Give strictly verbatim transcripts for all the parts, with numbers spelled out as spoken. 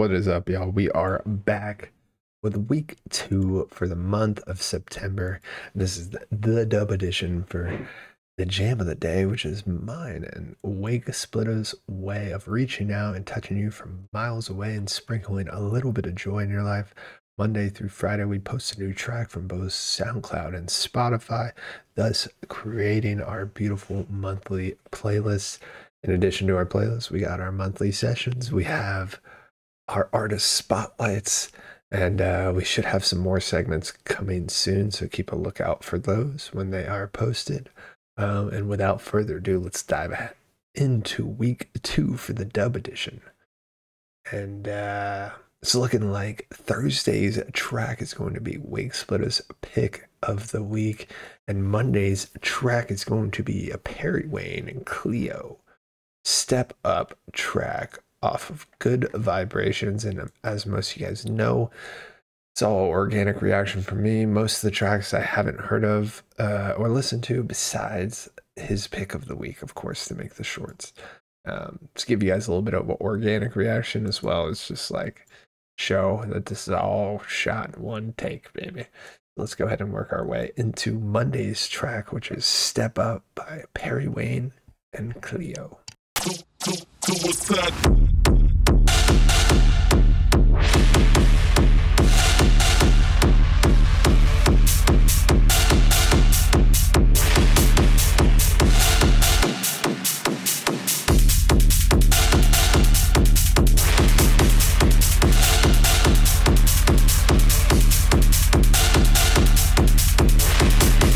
What is up, y'all? We are back with week two for the month of September. This is the, the dub edition for the jam of the day, which is mine and Wig Splitta's way of reaching out and touching you from miles away and sprinkling a little bit of joy in your life. Monday through Friday, we post a new track from both SoundCloud and Spotify, thus creating our beautiful monthly playlists. In addition to our playlists, we got our monthly sessions. We have our artist spotlights, and uh, we should have some more segments coming soon, so keep a lookout for those when they are posted. Um, and without further ado, let's dive into week two for the dub edition. And... Uh, It's looking like Thursday's track is going to be Wig Splitta's pick of the week, and Monday's track is going to be a Perry Wayne and Celo Step Up track off of Good Vibrations. And as most of you guys know, it's all organic reaction for me. Most of the tracks I haven't heard of uh, or listened to besides his pick of the week, of course, to make the shorts. Um, to give you guys a little bit of an organic reaction as well as just like... show that this is all shot in one take, baby. Let's go ahead and work our way into Monday's track, which is Step Up by Perry Wayne and Celo. Do, do, do what's that?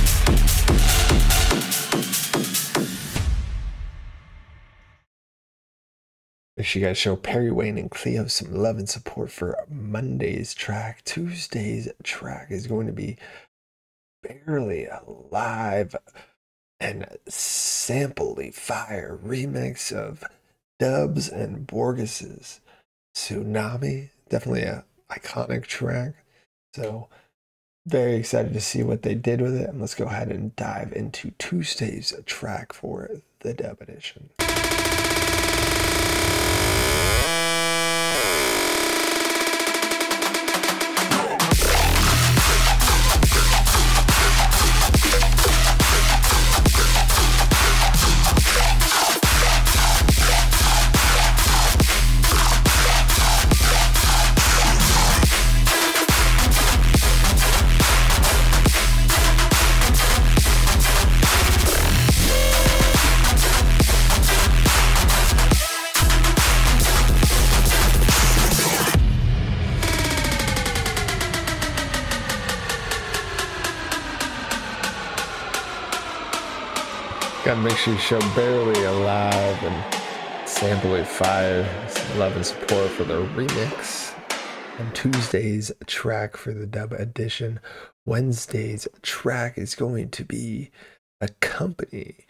Make sure you guys show Perry Wayne and Celo some love and support for Monday's track. Tuesday's track is going to be Barely Alive and Samplifire remix of Dubs and Borgeous' Tsunami. Definitely an iconic track. So very excited to see what they did with it. And let's go ahead and dive into Tuesday's track for the dub edition. Gotta make sure you show Barely Alive and Samplifire some love and support for the remix. And Tuesday's track for the dub edition. Wednesday's track is going to be a Kompany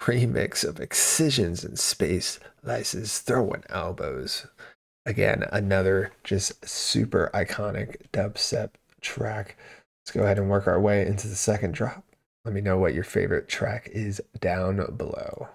remix of Excision's and Space Laces, Throwing Elbows. Again, another just super iconic dubstep track. Let's go ahead and work our way into the second drop. Let me know what your favorite track is down below.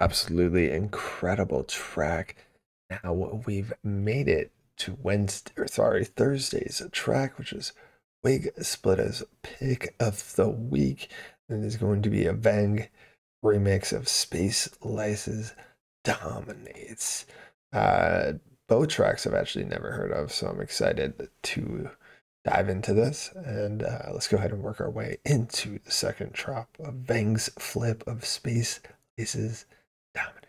Absolutely incredible track. Now we've made it to Wednesday, or sorry, Thursday's track, which is Wig Splitta's pick of the week. And it's going to be a Veng remix of Space Laces Dominates. Uh, both tracks I've actually never heard of, so I'm excited to dive into this, and uh, let's go ahead and work our way into the second drop of Veng's flip of Space Laces, Dominate.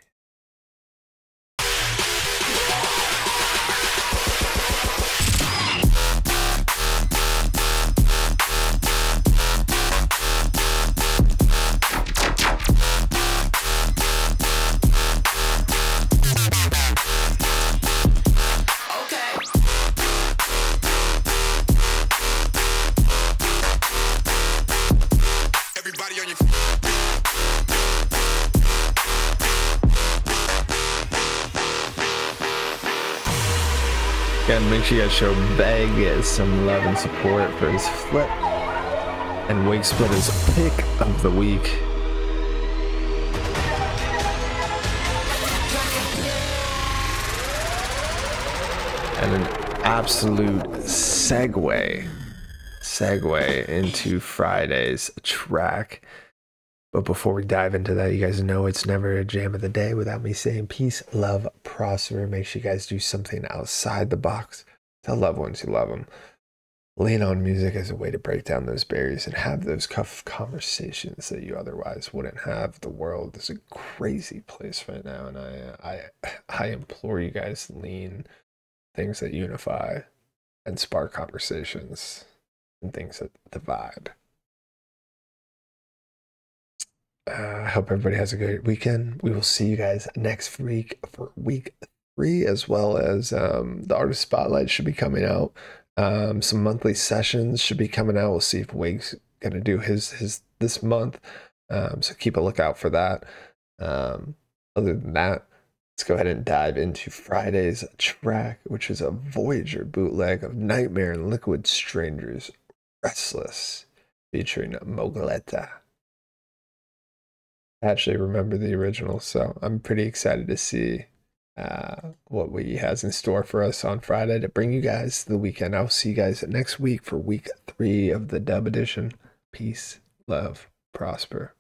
Again, make sure you guys show Veng some love and support for his flip and Wig Splitta's pick of the week. And an absolute segue, segue into Friday's track. But before we dive into that, you guys know it's never a jam of the day without me saying peace, love, prosper. Make sure you guys do something outside the box. Tell loved ones you love them. Lean on music as a way to break down those barriers and have those tough conversations that you otherwise wouldn't have. The world is a crazy place right now, and I, I, I implore you guys to lean things that unify and spark conversations and things that divide. I uh, hope everybody has a good weekend. We will see you guys next week for week three, as well as um, the Artist Spotlight should be coming out. Um, some monthly sessions should be coming out. We'll see if Wig's going to do his, his this month. Um, so keep a lookout for that. Um, other than that, let's go ahead and dive into Friday's track, which is a Voyager bootleg of Nightmare and Liquid Strangers, Restless, featuring Mougleta. Actually remember the original, so I'm pretty excited to see uh what Wiggy has in store for us on Friday to bring you guys the weekend. I'll see you guys next week for week three of the dub edition. Peace, love, prosper.